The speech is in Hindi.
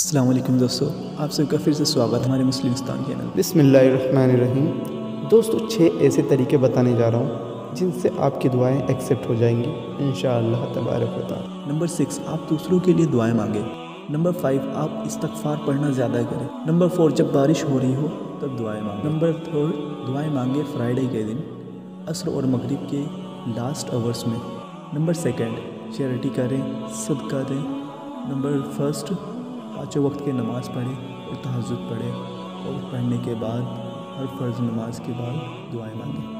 अस्सलाम वालेकुम दोस्तों, आप सबका फिर से स्वागत है हमारे मुस्लिमस्तान चैनल। बिस्मिल्लाहिर्रहमानिर्रहीम। दोस्तों, 6 ऐसे तरीके बताने जा रहा हूँ जिनसे आपकी दुआएं एक्सेप्ट हो जाएंगी इंशाअल्लाह तबारक व तआला। नंबर 6, आप दूसरों के लिए दुआएं मांगें। नंबर 5, आप इस्तगफार पढ़ना ज़्यादा करें। नंबर 4, जब बारिश हो रही हो तब दुआएं मांगें। नंबर 3, दुआएँ मांगें फ्राइडे के दिन असर और मगरिब के लास्ट आवर्स में। नंबर 2, चैरिटी करें, सदका दें। नंबर 1, पाँचों वक्त की नमाज़ पढ़ें और तहज्जुद पढ़ें और पढ़ने के बाद हर फ़र्ज़ नमाज के बाद दुआएं मांगें।